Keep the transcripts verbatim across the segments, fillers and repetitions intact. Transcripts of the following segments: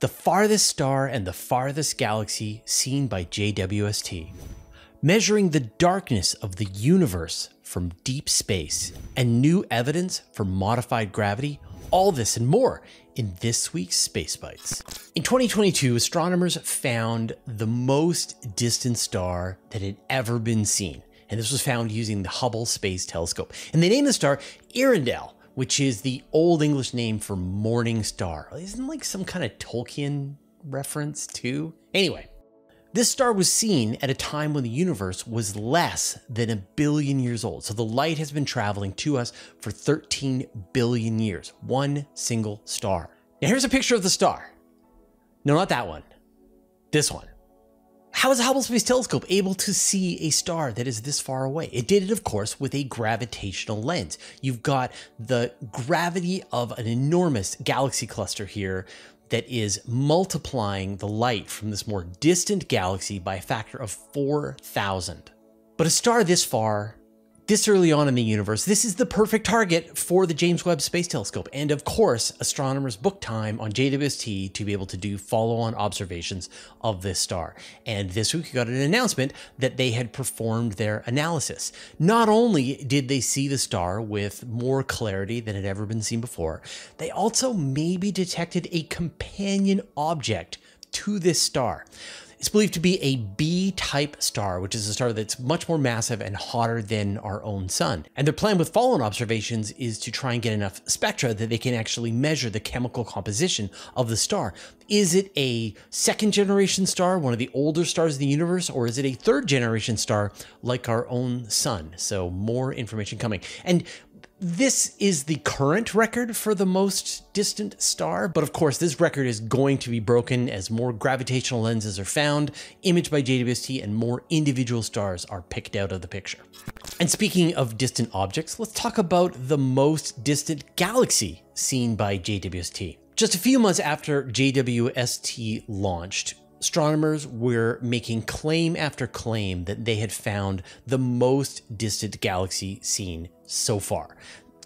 the farthest star and the farthest galaxy seen by J W S T, measuring the darkness of the universe from deep space, and new evidence for modified gravity. All this and more in this week's Space Bites. In twenty twenty-two, astronomers found the most distant star that had ever been seen, and this was found using the Hubble Space Telescope. And they named the star Earendel, which is the Old English name for morning star. Isn't it like some kind of Tolkien reference too? Anyway, this star was seen at a time when the universe was less than a billion years old. So the light has been traveling to us for thirteen billion years, one single star. Now here's a picture of the star. No, not that one, this one. How is the Hubble Space Telescope able to see a star that is this far away? It did it, of course, with a gravitational lens. You've got the gravity of an enormous galaxy cluster here that is multiplying the light from this more distant galaxy by a factor of four thousand. But a star this far, this early on in the universe, this is the perfect target for the James Webb Space Telescope. And of course, astronomers booked time on J W S T to be able to do follow-on observations of this star. And this week we got an announcement that they had performed their analysis. Not only did they see the star with more clarity than had ever been seen before, they also maybe detected a companion object to this star. It's believed to be a B-type star, which is a star that's much more massive and hotter than our own sun. And their plan with follow-on observations is to try and get enough spectra that they can actually measure the chemical composition of the star. Is it a second-generation star, one of the older stars in the universe, or is it a third-generation star like our own sun? So more information coming. And this is the current record for the most distant star, but of course this record is going to be broken as more gravitational lenses are found, imaged by J W S T, and more individual stars are picked out of the picture. And speaking of distant objects, let's talk about the most distant galaxy seen by J W S T. Just a few months after J W S T launched, astronomers were making claim after claim that they had found the most distant galaxy seen so far.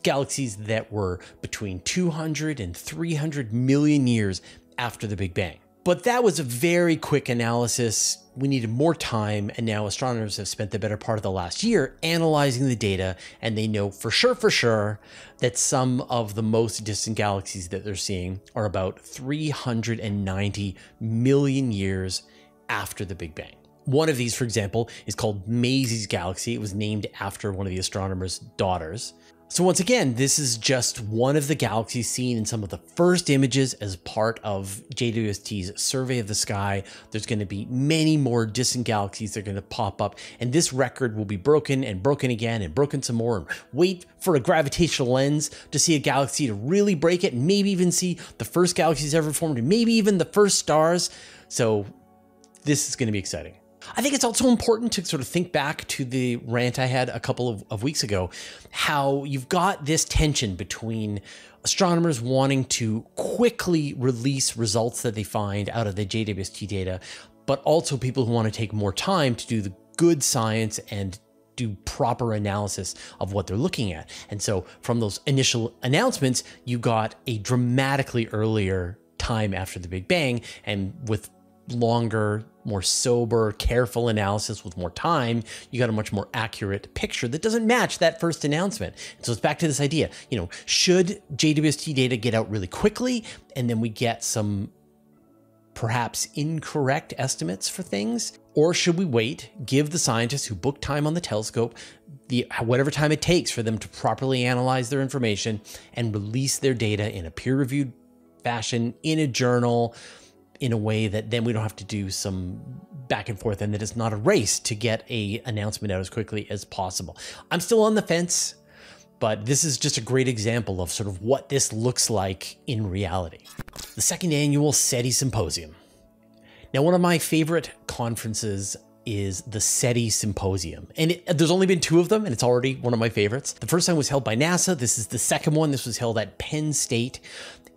Galaxies that were between two hundred and three hundred million years after the Big Bang. But that was a very quick analysis. We needed more time, and now astronomers have spent the better part of the last year analyzing the data, and they know for sure, for sure, that some of the most distant galaxies that they're seeing are about three hundred ninety million years after the Big Bang. One of these, for example, is called Maisie's Galaxy. It was named after one of the astronomer's daughters. So once again, this is just one of the galaxies seen in some of the first images as part of J W S T's survey of the sky. There's going to be many more distant galaxies that are going to pop up, and this record will be broken and broken again and broken some more, and wait for a gravitational lens to see a galaxy to really break it, and maybe even see the first galaxies ever formed, and maybe even the first stars. So this is going to be exciting. I think it's also important to sort of think back to the rant I had a couple of, of weeks ago, how you've got this tension between astronomers wanting to quickly release results that they find out of the J W S T data, but also people who want to take more time to do the good science and do proper analysis of what they're looking at. And so from those initial announcements, you got a dramatically earlier time after the Big Bang, and with longer, more sober, careful analysis with more time, you got a much more accurate picture that doesn't match that first announcement. And so it's back to this idea, you know, should J W S T data get out really quickly, and then we get some perhaps incorrect estimates for things? Or should we wait, give the scientists who book time on the telescope the whatever time it takes for them to properly analyze their information and release their data in a peer-reviewed fashion, in a journal, in a way that then we don't have to do some back and forth, and that it's not a race to get a announcement out as quickly as possible. I'm still on the fence, but this is just a great example of sort of what this looks like in reality. The second annual SETI Symposium. Now, one of my favorite conferences is the SETI Symposium. And it, there's only been two of them, and it's already one of my favorites. The first one was held by NASA. This is the second one. This was held at Penn State.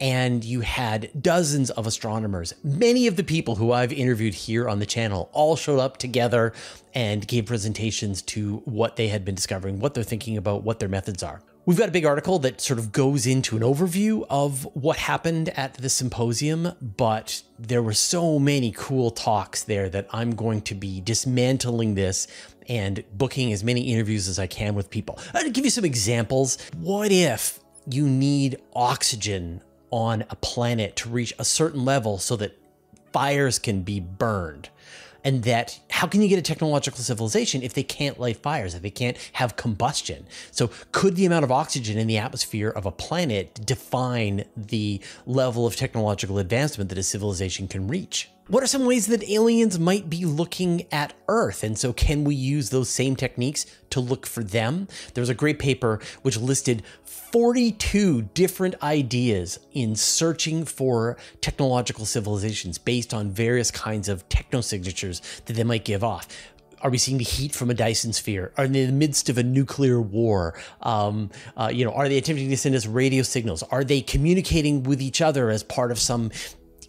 And you had dozens of astronomers. Many of the people who I've interviewed here on the channel all showed up together and gave presentations to what they had been discovering, what they're thinking about, what their methods are. We've got a big article that sort of goes into an overview of what happened at the symposium, but there were so many cool talks there that I'm going to be dismantling this and booking as many interviews as I can with people. I'll give you some examples. What if you need oxygen on a planet to reach a certain level so that fires can be burned? And that, how can you get a technological civilization if they can't light fires, if they can't have combustion? So could the amount of oxygen in the atmosphere of a planet define the level of technological advancement that a civilization can reach? What are some ways that aliens might be looking at Earth? And so can we use those same techniques to look for them? There's a great paper which listed forty-two different ideas in searching for technological civilizations based on various kinds of technosignatures that they might give off. Are we seeing the heat from a Dyson sphere? Are they in the midst of a nuclear war? Um, uh, you know, are they attempting to send us radio signals? Are they communicating with each other as part of some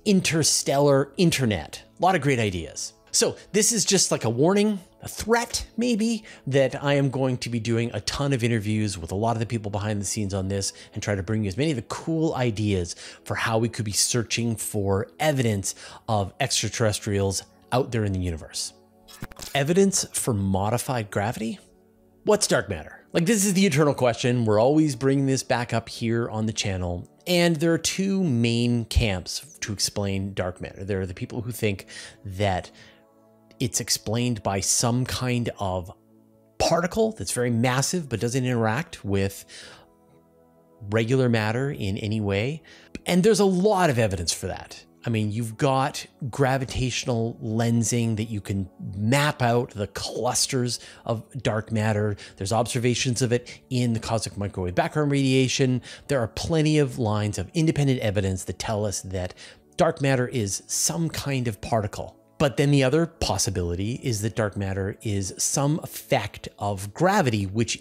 interstellar internet? A lot of great ideas. So this is just like a warning, a threat maybe, that I am going to be doing a ton of interviews with a lot of the people behind the scenes on this and try to bring you as many of the cool ideas for how we could be searching for evidence of extraterrestrials out there in the universe. Evidence for modified gravity? What's dark matter? Like, this is the eternal question. We're always bringing this back up here on the channel. And there are two main camps to explain dark matter. There are the people who think that it's explained by some kind of particle that's very massive but doesn't interact with regular matter in any way. And there's a lot of evidence for that. I mean, you've got gravitational lensing that you can map out the clusters of dark matter. There's observations of it in the cosmic microwave background radiation. There are plenty of lines of independent evidence that tell us that dark matter is some kind of particle. But then the other possibility is that dark matter is some effect of gravity, which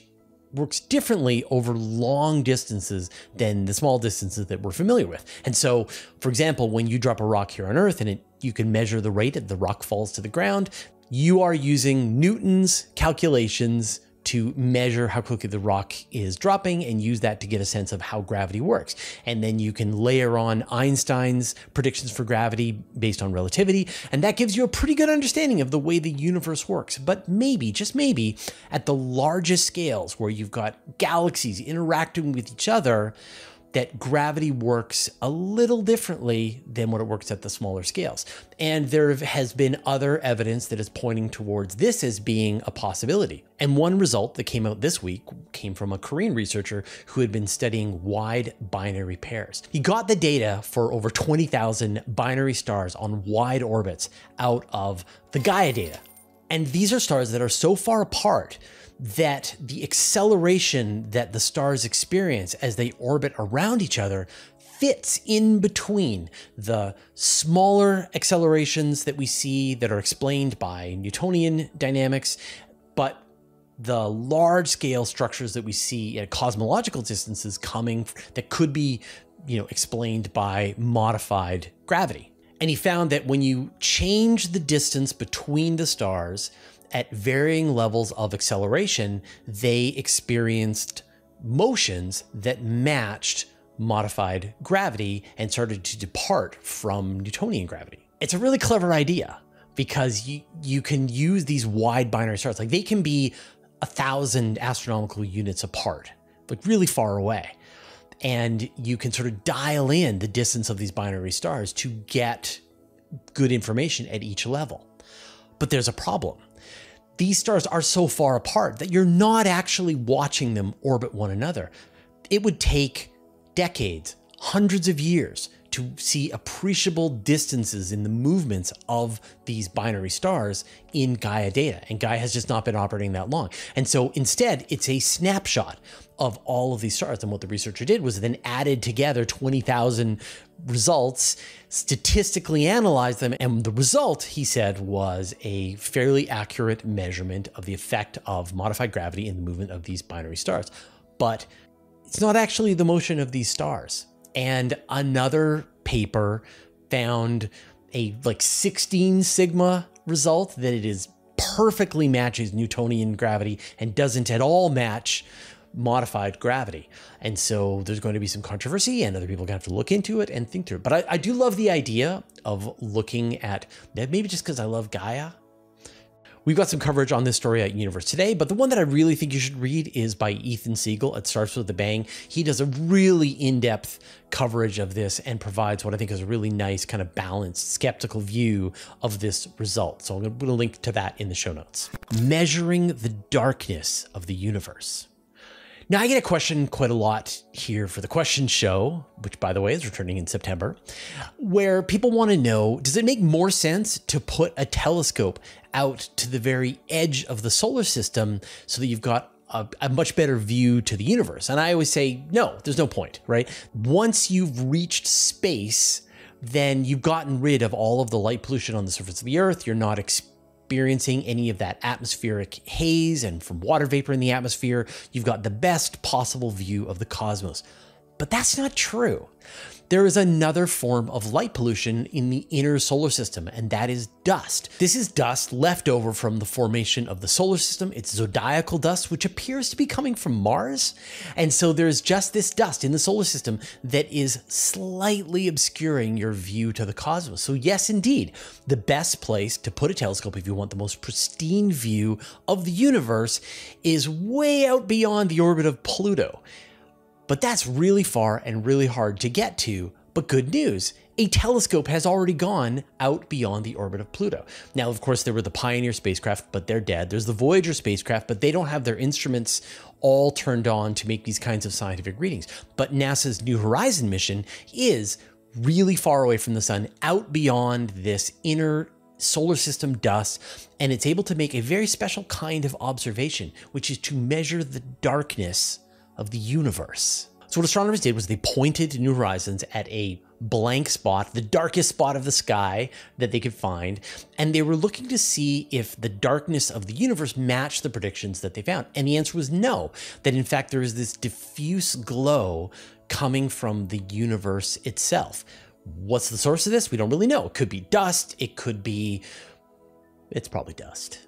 works differently over long distances than the small distances that we're familiar with. And so, for example, when you drop a rock here on Earth and it, you can measure the rate that the rock falls to the ground, you are using Newton's calculations to measure how quickly the rock is dropping and use that to get a sense of how gravity works. And then you can layer on Einstein's predictions for gravity based on relativity, and that gives you a pretty good understanding of the way the universe works. But maybe, just maybe, at the largest scales where you've got galaxies interacting with each other, that gravity works a little differently than what it works at the smaller scales. And there has been other evidence that is pointing towards this as being a possibility. And one result that came out this week came from a Korean researcher who had been studying wide binary pairs. He got the data for over twenty thousand binary stars on wide orbits out of the Gaia data. And these are stars that are so far apart that the acceleration that the stars experience as they orbit around each other fits in between the smaller accelerations that we see that are explained by Newtonian dynamics, but the large scale structures that we see at cosmological distances coming that could be, you know, explained by modified gravity. And he found that when you change the distance between the stars at varying levels of acceleration, they experienced motions that matched modified gravity and started to depart from Newtonian gravity. It's a really clever idea because you, you can use these wide binary stars. Like, they can be a thousand astronomical units apart, like really far away. And you can sort of dial in the distance of these binary stars to get good information at each level. But there's a problem. These stars are so far apart that you're not actually watching them orbit one another. It would take decades, hundreds of years to see appreciable distances in the movements of these binary stars in Gaia data. And Gaia has just not been operating that long. And so instead, it's a snapshot of all of these stars. And what the researcher did was then added together twenty thousand results, statistically analyzed them. And the result, he said, was a fairly accurate measurement of the effect of modified gravity in the movement of these binary stars. But it's not actually the motion of these stars. And another paper found a like sixteen sigma result that it is perfectly matches Newtonian gravity and doesn't at all match modified gravity. And so there's going to be some controversy, and other people are going to have to look into it and think through it. But I, I do love the idea of looking at, maybe just because I love Gaia. We've got some coverage on this story at Universe Today, but the one that I really think you should read is by Ethan Siegel at Starts With a Bang. He does a really in-depth coverage of this and provides what I think is a really nice kind of balanced, skeptical view of this result. So I'm going to put a link to that in the show notes. Measuring the darkness of the universe. Now, I get a question quite a lot here for the question show, which, by the way, is returning in September, where people want to know, does it make more sense to put a telescope out to the very edge of the solar system so that you've got a, a much better view to the universe? And I always say, no, there's no point, right? Once you've reached space, then you've gotten rid of all of the light pollution on the surface of the Earth. You're not experiencing experiencing any of that atmospheric haze and from water vapor in the atmosphere. You've got the best possible view of the cosmos. But that's not true. There is another form of light pollution in the inner solar system, and that is dust. This is dust left over from the formation of the solar system. It's zodiacal dust, which appears to be coming from Mars. And so there's just this dust in the solar system that is slightly obscuring your view to the cosmos. So yes, indeed, the best place to put a telescope if you want the most pristine view of the universe is way out beyond the orbit of Pluto. But that's really far and really hard to get to. But good news, a telescope has already gone out beyond the orbit of Pluto. Now, of course, there were the Pioneer spacecraft, but they're dead. There's the Voyager spacecraft, but they don't have their instruments all turned on to make these kinds of scientific readings. But NASA's New Horizons mission is really far away from the sun, out beyond this inner solar system dust, and it's able to make a very special kind of observation, which is to measure the darkness of the universe. So what astronomers did was they pointed to New Horizons at a blank spot, the darkest spot of the sky that they could find, and they were looking to see if the darkness of the universe matched the predictions that they found. And the answer was no, that in fact there is this diffuse glow coming from the universe itself. What's the source of this? We don't really know. It could be dust, it could be, it's probably dust.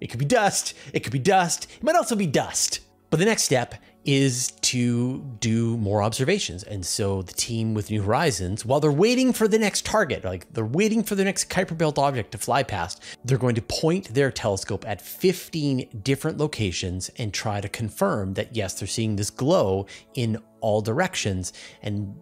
It could be dust, it could be dust, it might also be dust. But the next step is to do more observations. And so the team with New Horizons, while they're waiting for the next target, like they're waiting for the next Kuiper Belt object to fly past, they're going to point their telescope at fifteen different locations and try to confirm that, yes, they're seeing this glow in all directions, and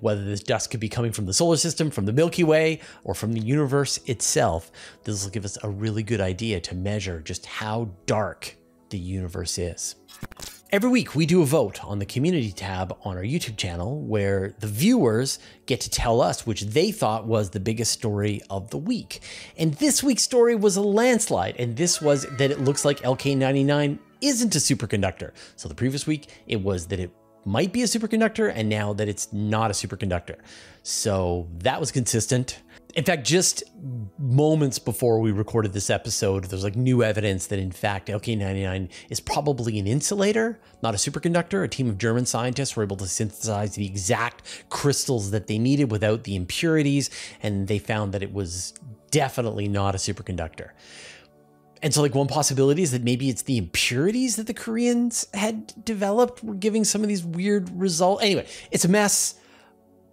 whether this dust could be coming from the solar system, from the Milky Way, or from the universe itself. This will give us a really good idea to measure just how dark the universe is. Every week we do a vote on the community tab on our YouTube channel where the viewers get to tell us which they thought was the biggest story of the week. And this week's story was a landslide, and this was that it looks like L K ninety-nine isn't a superconductor. So the previous week it was that it might be a superconductor, and now that it's not a superconductor. So that was consistent. In fact, just moments before we recorded this episode, there's like new evidence that in fact L K ninety-nine is probably an insulator, not a superconductor. A team of German scientists were able to synthesize the exact crystals that they needed without the impurities, and they found that it was definitely not a superconductor. And so like one possibility is that maybe it's the impurities that the Koreans had developed were giving some of these weird results. Anyway, it's a mess.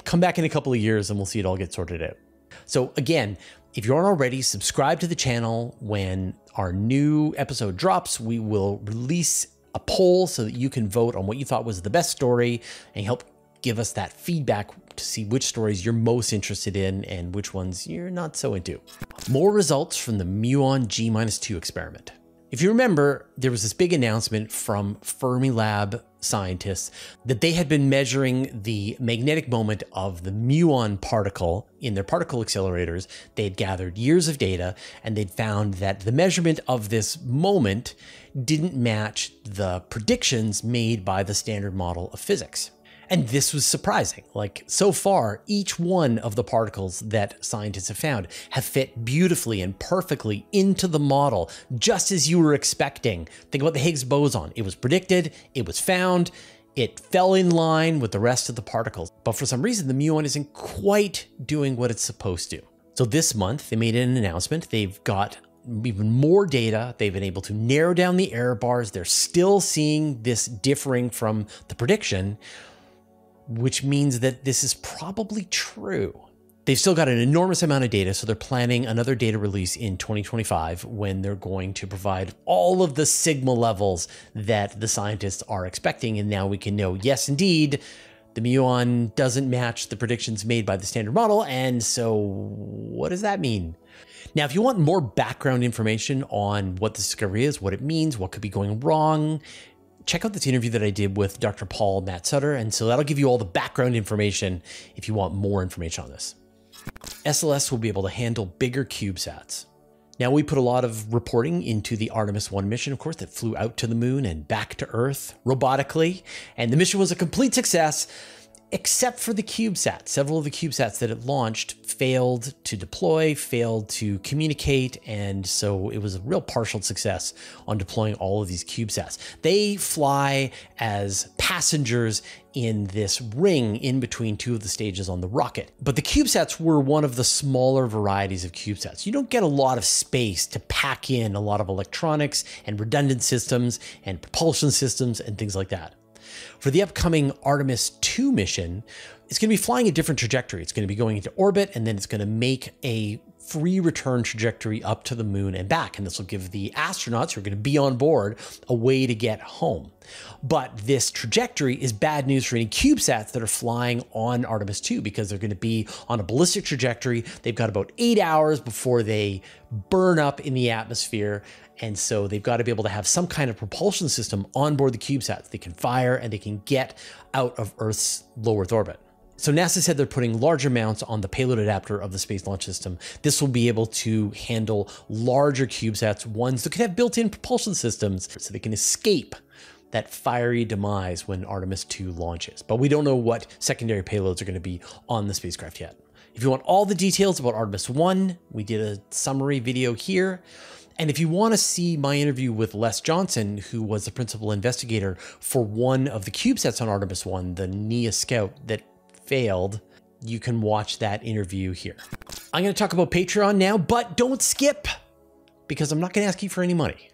Come back in a couple of years and we'll see it all get sorted out. So again, if you aren't already, subscribe to the channel. When our new episode drops, we will release a poll so that you can vote on what you thought was the best story and help give us that feedback to see which stories you're most interested in and which ones you're not so into. More results from the Muon G two experiment. If you remember, there was this big announcement from Fermilab scientists that they had been measuring the magnetic moment of the muon particle in their particle accelerators. They had gathered years of data, and they'd found that the measurement of this moment didn't match the predictions made by the standard model of physics. And this was surprising. Like, so far, each one of the particles that scientists have found have fit beautifully and perfectly into the model, just as you were expecting. Think about the Higgs boson. It was predicted, it was found, it fell in line with the rest of the particles. But for some reason, the muon isn't quite doing what it's supposed to. So this month, they made an announcement. They've got even more data. They've been able to narrow down the error bars. They're still seeing this differing from the prediction, which means that this is probably true. They've still got an enormous amount of data, so they're planning another data release in twenty twenty-five when they're going to provide all of the sigma levels that the scientists are expecting. And now we can know, yes, indeed, the muon doesn't match the predictions made by the standard model. And so what does that mean? Now, if you want more background information on what this discovery is, what it means, what could be going wrong, check out this interview that I did with Doctor Paul Matt Sutter. And so that'll give you all the background information if you want more information on this. S L S will be able to handle bigger CubeSats. Now, we put a lot of reporting into the Artemis one mission, of course, that flew out to the moon and back to Earth robotically. And the mission was a complete success, except for the CubeSat. Several of the CubeSats that it launched failed to deploy, failed to communicate. And so it was a real partial success on deploying all of these CubeSats. They fly as passengers in this ring in between two of the stages on the rocket. But the CubeSats were one of the smaller varieties of CubeSats. You don't get a lot of space to pack in a lot of electronics and redundant systems and propulsion systems and things like that. For the upcoming Artemis two mission, it's going to be flying a different trajectory. It's going to be going into orbit, and then it's going to make a free return trajectory up to the moon and back. And this will give the astronauts who are going to be on board a way to get home. But this trajectory is bad news for any CubeSats that are flying on Artemis two, because they're going to be on a ballistic trajectory. They've got about eight hours before they burn up in the atmosphere. And so they've got to be able to have some kind of propulsion system on board the CubeSats. They can fire and they can get out of Earth's low Earth orbit. So NASA said they're putting large amounts on the payload adapter of the Space Launch System. This will be able to handle larger CubeSats, ones that can have built-in propulsion systems, so they can escape that fiery demise when Artemis two launches. But we don't know what secondary payloads are going to be on the spacecraft yet. If you want all the details about Artemis one, we did a summary video here. And if you want to see my interview with Les Johnson, who was the principal investigator for one of the CubeSats on Artemis one, the N E A Scout that failed, you can watch that interview here. I'm going to talk about Patreon now, but don't skip, because I'm not going to ask you for any money.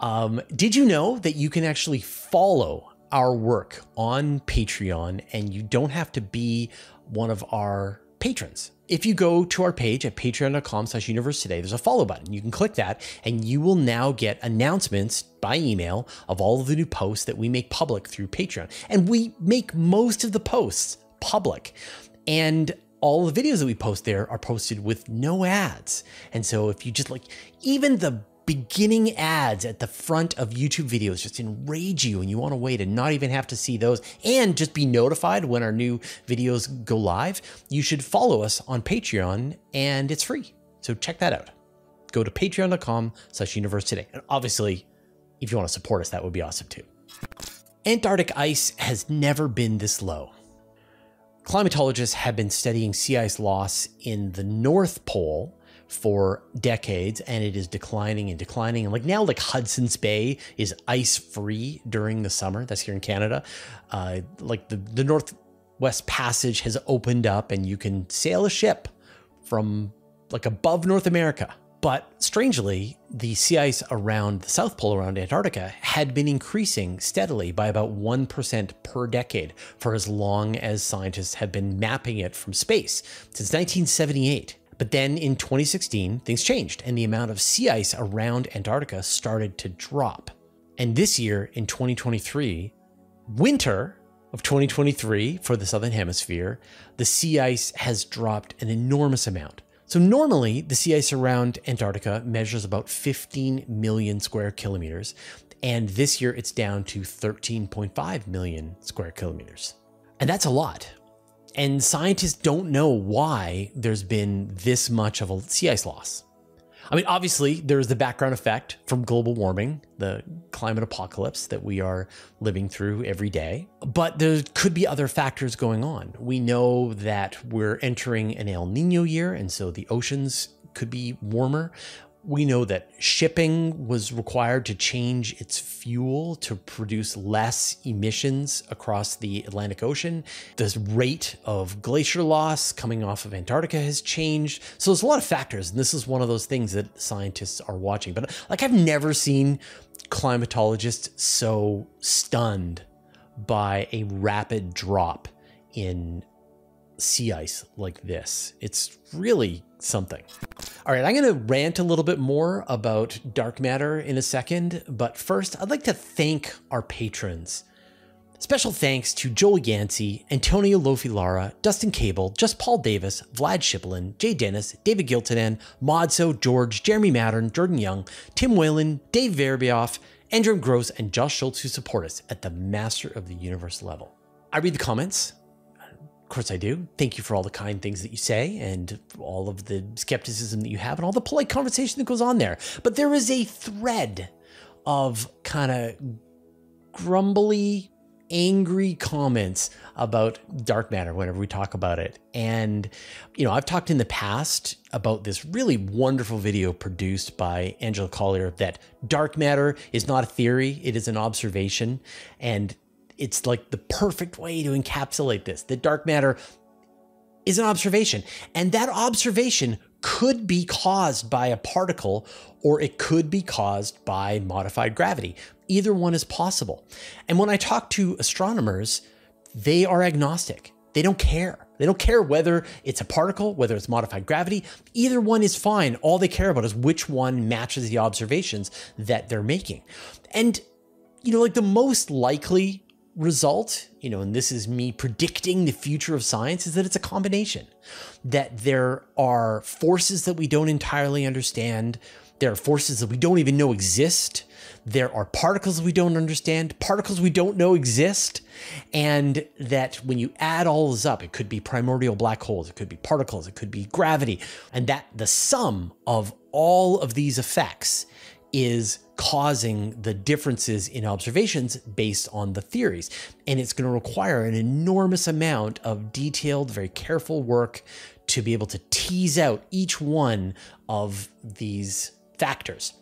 Um, did you know that you can actually follow our work on Patreon and you don't have to be one of our patrons? If you go to our page at patreon.com slash universe today, there's a follow button. You can click that and you will now get announcements by email of all of the new posts that we make public through Patreon. And we make most of the posts public, and all the videos that we post there are posted with no ads. And so if you just like, even the beginning ads at the front of YouTube videos just enrage you and you want a way to not even have to see those and just be notified when our new videos go live, you should follow us on Patreon, and it's free. So check that out. Go to patreon.com slash universe today. And obviously, if you want to support us, that would be awesome too. Antarctic ice has never been this low. Climatologists have been studying sea ice loss in the North Pole for decades, and it is declining and declining. And like now, like Hudson's Bay is ice free during the summer. That's here in Canada. Uh, like the, the Northwest Passage has opened up and you can sail a ship from like above North America. But strangely, the sea ice around the South Pole, around Antarctica, had been increasing steadily by about one percent per decade for as long as scientists had been mapping it from space, since nineteen seventy-eight. But then in twenty sixteen, things changed and the amount of sea ice around Antarctica started to drop. And this year in twenty twenty-three, winter of twenty twenty-three for the Southern Hemisphere, the sea ice has dropped an enormous amount. So normally the sea ice around Antarctica measures about fifteen million square kilometers. And this year it's down to thirteen point five million square kilometers. And that's a lot. And scientists don't know why there's been this much of a sea ice loss. I mean, obviously there's the background effect from global warming, the climate apocalypse that we are living through every day, but there could be other factors going on. We know that we're entering an El Niño year, and so the oceans could be warmer. We know that shipping was required to change its fuel to produce less emissions across the Atlantic Ocean. The rate of glacier loss coming off of Antarctica has changed. So there's a lot of factors, and this is one of those things that scientists are watching. But like, I've never seen climatologists so stunned by a rapid drop in sea ice like this. It's really something. All right, I'm going to rant a little bit more about dark matter in a second, but first I'd like to thank our patrons. Special thanks to Joel Yancey, Antonio Lofi Lara, Dustin Cable, Just Paul Davis, Vlad Shiplin, Jay Dennis, David Giltonen, Modso, George, Jeremy Mattern, Jordan Young, Tim Whalen, Dave Verbioff, Andrew Gross, and Josh Schultz, who support us at the Master of the Universe level. I read the comments. Of course I do. Thank you for all the kind things that you say and all of the skepticism that you have and all the polite conversation that goes on there. But there is a thread of kind of grumbly, angry comments about dark matter whenever we talk about it. And, you know, I've talked in the past about this really wonderful video produced by Angela Collier that dark matter is not a theory. It is an observation. And it's like the perfect way to encapsulate this. The dark matter is an observation, and that observation could be caused by a particle, or it could be caused by modified gravity. Either one is possible. And when I talk to astronomers, they are agnostic. They don't care. They don't care whether it's a particle, whether it's modified gravity. Either one is fine. All they care about is which one matches the observations that they're making. And, you know, like the most likely result, you know, and this is me predicting the future of science, is that it's a combination, that there are forces that we don't entirely understand. There are forces that we don't even know exist. There are particles we don't understand, particles we don't know exist. And that when you add all this up, it could be primordial black holes, it could be particles, it could be gravity, and that the sum of all of these effects is causing the differences in observations based on the theories. And it's going to require an enormous amount of detailed, very careful work to be able to tease out each one of these factors.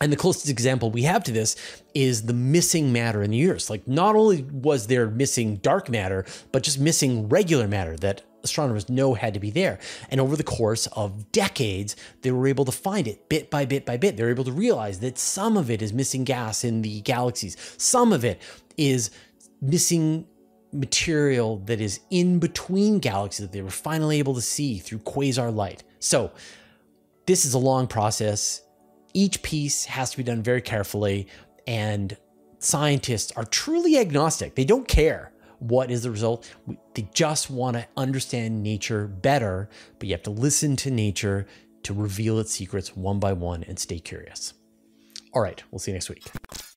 And the closest example we have to this is the missing matter in the universe. Like, not only was there missing dark matter, but just missing regular matter that astronomers know had to be there. And over the course of decades, they were able to find it bit by bit by bit. They were able to realize that some of it is missing gas in the galaxies. Some of it is missing material that is in between galaxies that they were finally able to see through quasar light. So this is a long process. Each piece has to be done very carefully, and scientists are truly agnostic. They don't care what is the result. They just want to understand nature better, but you have to listen to nature to reveal its secrets one by one and stay curious. All right, we'll see you next week.